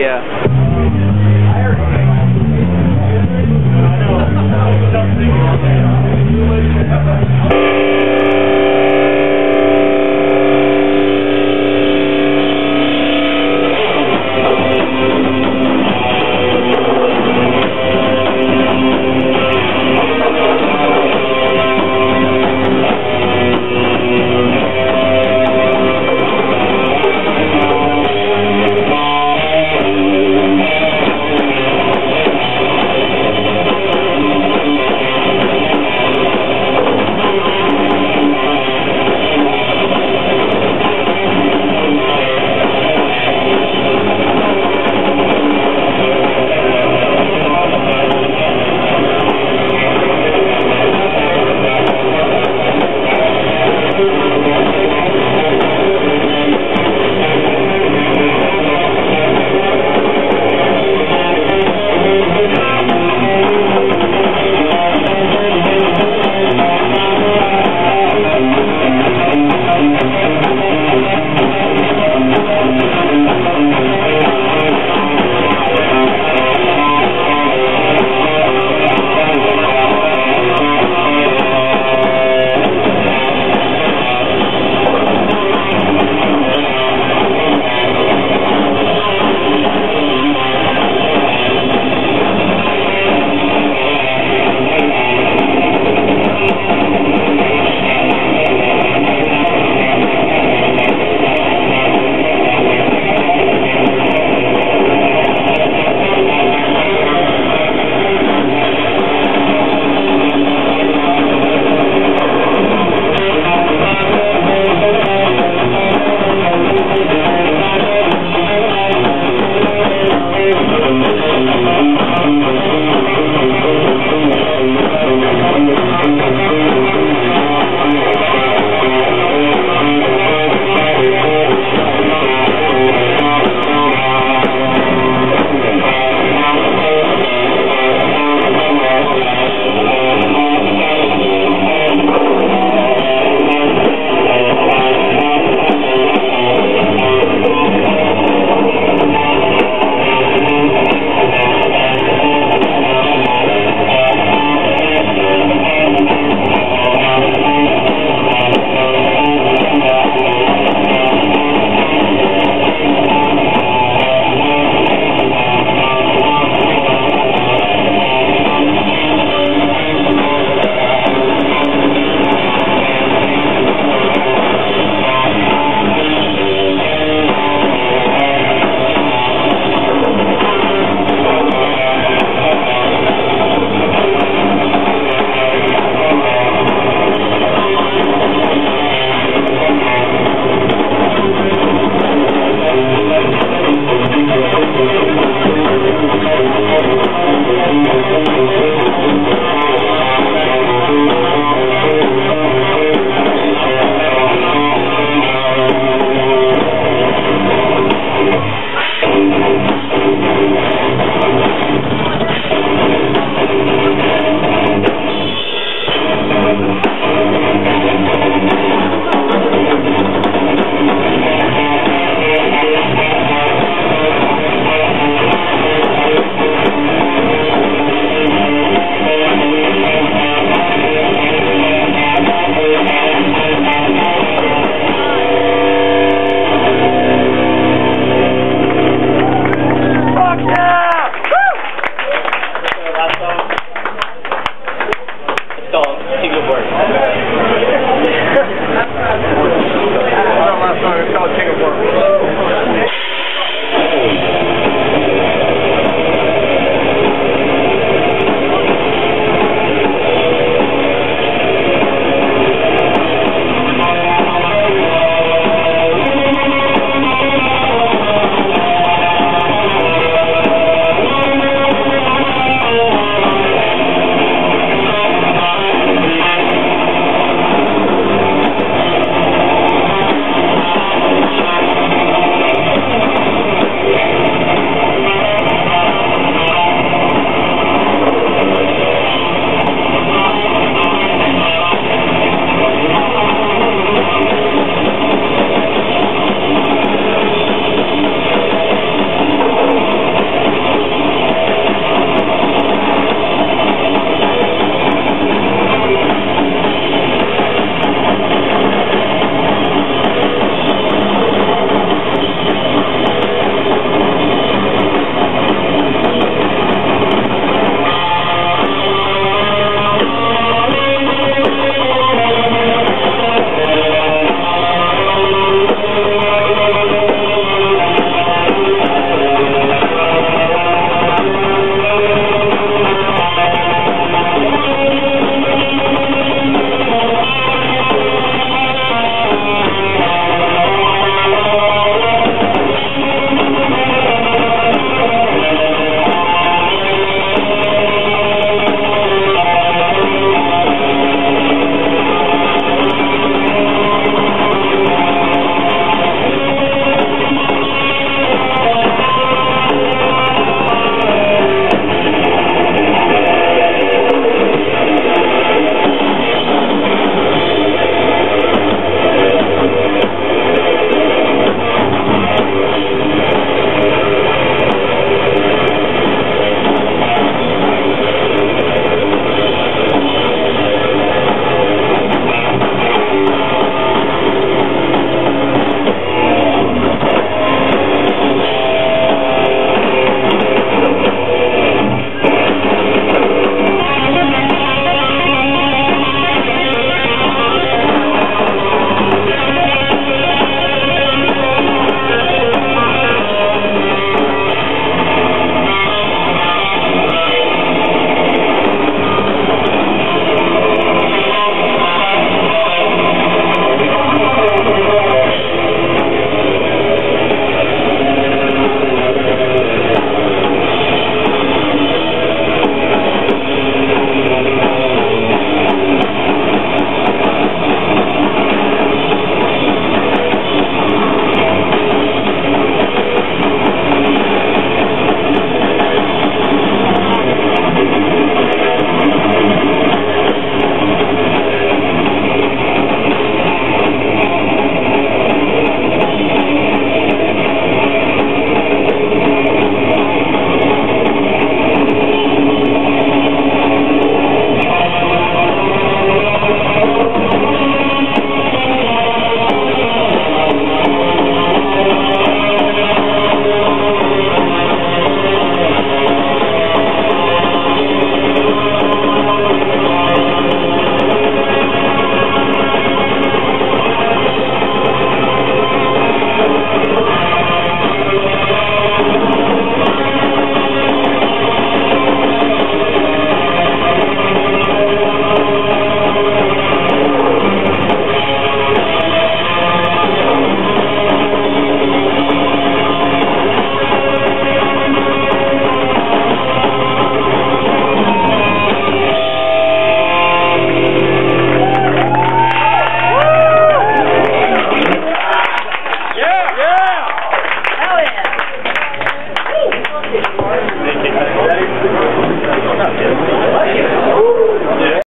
Yeah.